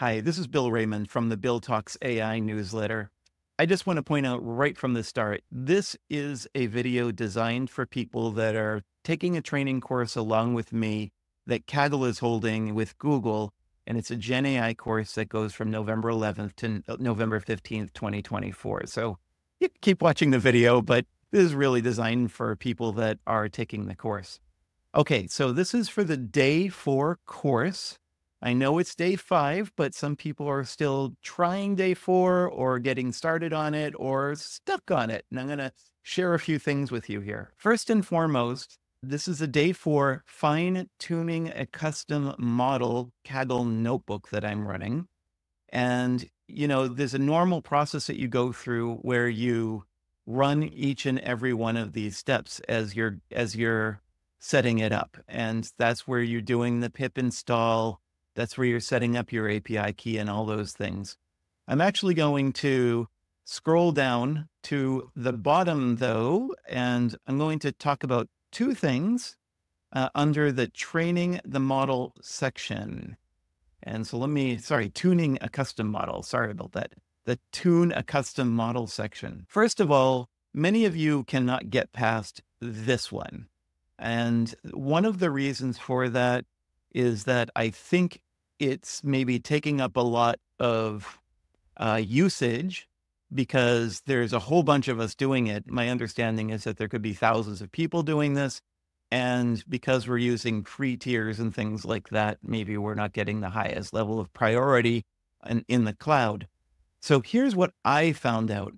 Hi, this is Bill Raymond from the Bill Talks AI newsletter. I just want to point out right from the start, this is a video designed for people that are taking a training course along with me that Kaggle is holding with Google, and it's a GenAI course that goes from November 11th to November 15th, 2024. So you keep watching the video, but this is really designed for people that are taking the course. Okay, so this is for the day 4 course. I know it's day 5, but some people are still trying day 4 or getting started on it or stuck on it. And I'm going to share a few things with you here. First and foremost, this is a day 4 fine-tuning a custom model Kaggle notebook that I'm running. And, you know, there's a normal process that you go through where you run each and every one of these steps as you're setting it up. And that's where you're doing the pip install. That's where you're setting up your API key and all those things. I'm actually going to scroll down to the bottom though, and I'm going to talk about 2 things under the training the model section. And so let me, tuning a custom model. Sorry about that. The tune a custom model section. First of all, many of you cannot get past this one. And one of the reasons for that is that I think it's maybe taking up a lot of usage because there's a whole bunch of us doing it. My understanding is that there could be thousands of people doing this. And because we're using free tiers and things like that, maybe we're not getting the highest level of priority in the cloud. So here's what I found out.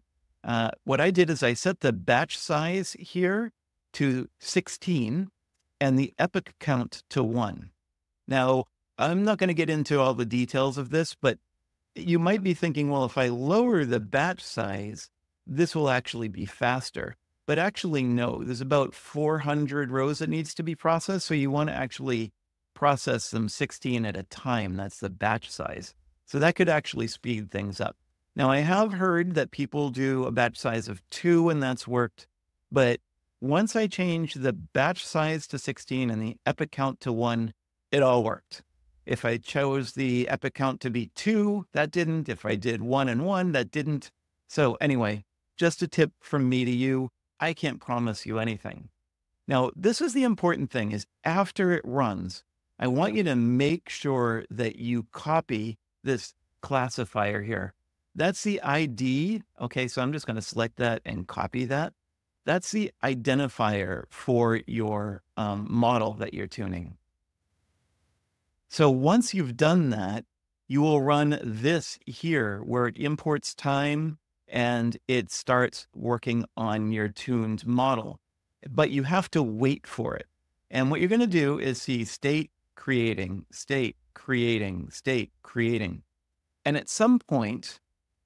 What I did is I set the batch size here to 16 and the epoch count to 1. Now, I'm not going to get into all the details of this, but you might be thinking, well, if I lower the batch size, this will actually be faster. But actually, no, there's about 400 rows that needs to be processed. So you want to actually process them 16 at a time. That's the batch size. So that could actually speed things up. Now, I have heard that people do a batch size of 2 and that's worked. But once I change the batch size to 16 and the epoch count to 1, it all worked. If I chose the epoch count to be 2, that didn't. If I did 1 and 1, that didn't. So anyway, just a tip from me to you. I can't promise you anything. Now, this is the important thing is after it runs, I want you to make sure that you copy this classifier here. That's the ID. Okay, so I'm just going to select that and copy that. That's the identifier for your model that you're tuning. So once you've done that, you will run this here where it imports time and it starts working on your tuned model, but you have to wait for it. And what you're going to do is see state creating, state creating, state creating. And at some point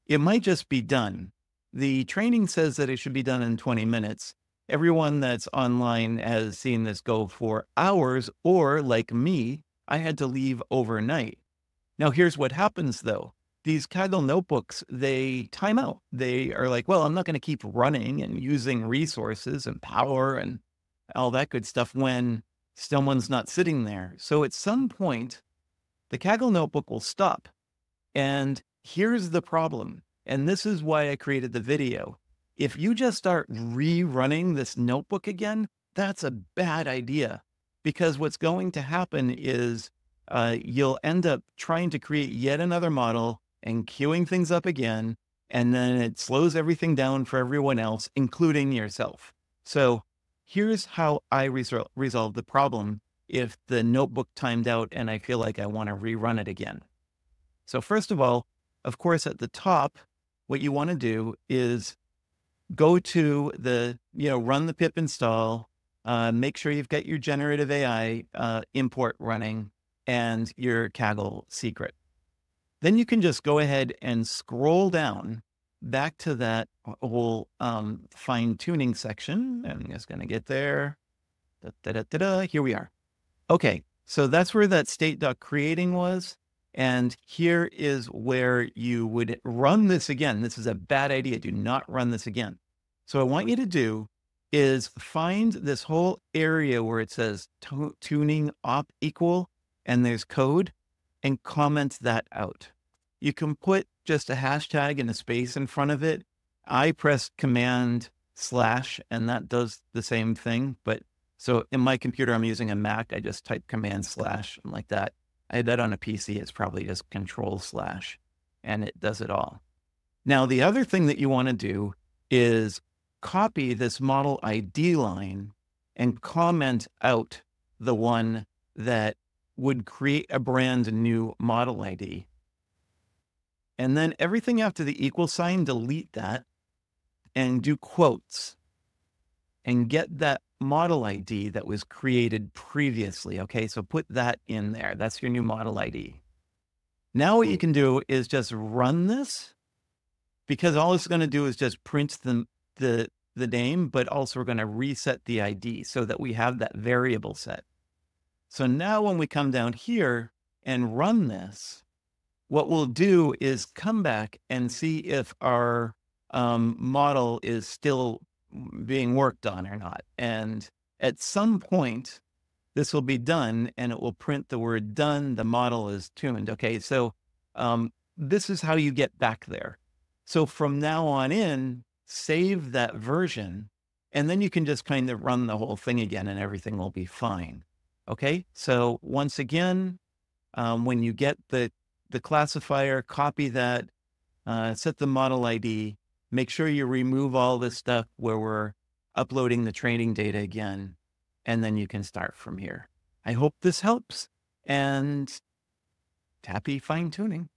it might just be done. The training says that it should be done in 20 minutes. Everyone that's online has seen this go for hours, or like me, I had to leave overnight. Now here's what happens though. These Kaggle notebooks, they time out. They are like, well, I'm not going to keep running and using resources and power and all that good stuff when someone's not sitting there. So at some point, the Kaggle notebook will stop. And here's the problem. And this is why I created the video. If you just start rerunning this notebook again, that's a bad idea. Because what's going to happen is you'll end up trying to create yet another model and queuing things up again. And then it slows everything down for everyone else, including yourself. So here's how I resolve the problem if the notebook timed out and I feel like I want to rerun it again. So first of all, of course, at the top, what you want to do is go to the, run the pip install. Make sure you've got your generative AI import running and your Kaggle secret. Then you can just go ahead and scroll down back to that whole fine tuning section. I'm just going to get there. Here we are. Okay. So that's where that state.creating was. And here is where you would run this again. This is a bad idea. Do not run this again. So I want you to do is find this whole area where it says tuning op equal, and there's code, and comment that out. You can put just a hashtag and a space in front of it. I pressed Command/, and that does the same thing. But so in my computer, I'm using a Mac. I just type Command/, and like that. I had that on a PC. It's probably just Control/, and it does it all. Now, the other thing that you want to do is copy this model ID line and comment out the one that would create a brand new model ID. And then everything after the =, delete that and do quotes and get that model ID that was created previously. Okay, so put that in there. That's your new model ID. Now what you can do is just run this, because all it's going to do is just print the name, but also we're going to reset the ID so that we have that variable set. So now when we come down here and run this, what we'll do is come back and see if our model is still being worked on or not. And at some point, this will be done and it will print the word done. The model is tuned. Okay, so this is how you get back there. So from now on in, save that version, and then you can just kind of run the whole thing again and everything will be fine. Okay, so once again, when you get the classifier, copy that, set the model ID, make sure you remove all this stuff where we're uploading the training data again, and then you can start from here. I hope this helps, and happy fine tuning.